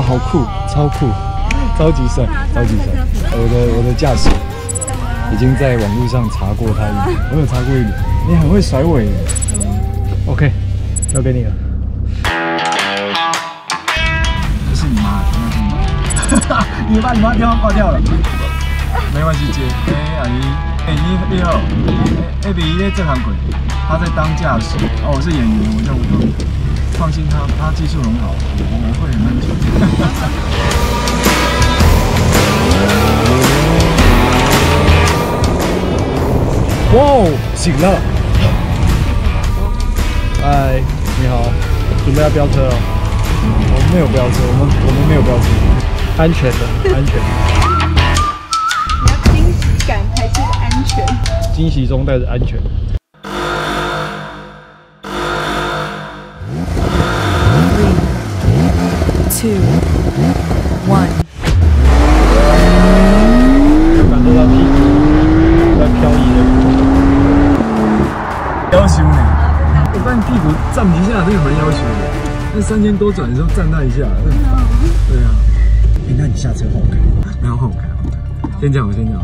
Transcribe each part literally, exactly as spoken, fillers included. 哇，好酷，超酷，超级帅，超级帅！我的我的驾驶已经在网络上查过他一点，我有查过一点，你很会甩尾耶。OK， 交给你了。这是你妈，哈哈，你把你妈电话挂掉了。没关系，姐，哎阿姨，哎你你好，哎比伊在正行轨，他在当驾驶，哦我是演员，我叫吴东。 放心他，他他技术很好，我会很安全。哇哦，醒了！嗨，你好，准备要飙车了？我们没有飙车，我们我们没有飙车，安全的，安全的。你要惊喜感还是安全？惊喜中带着安全。 two one， 感受到屁股在漂移的，要求你。我发现屁股站不下这个很要求的，那三千多转的时候站那一下，很烦。对啊，哎，那你下车换我开，然后换我开，换我开。先讲，我先讲。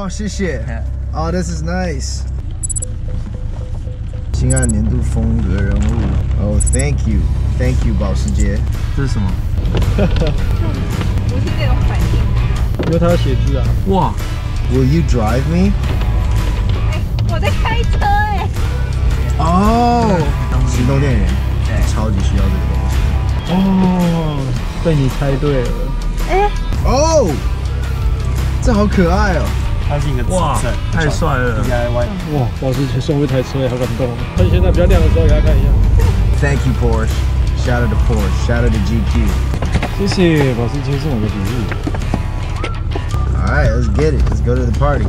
哦，谢谢。哦 ，this is nice。新案年度风格人物。哦 ，thank you，thank you， 保时捷。这是什么？不是这种反应。因为他要写字啊。哇 ，Will you drive me？ 哎，我在开车哎。哦。行动电源。对，超级需要这个东西。哦，被你猜对了。哎。哦，这好可爱哦。 它是一个哇，太帅了 ！D I Y 哇，保时捷送我一台车，好感动。趁现在比较亮的时候给他看一下。Thank you Porsche, shout out to Porsche, shout out to G Q。谢谢保时捷送我的礼物。All right, let's get it, let's go to the party.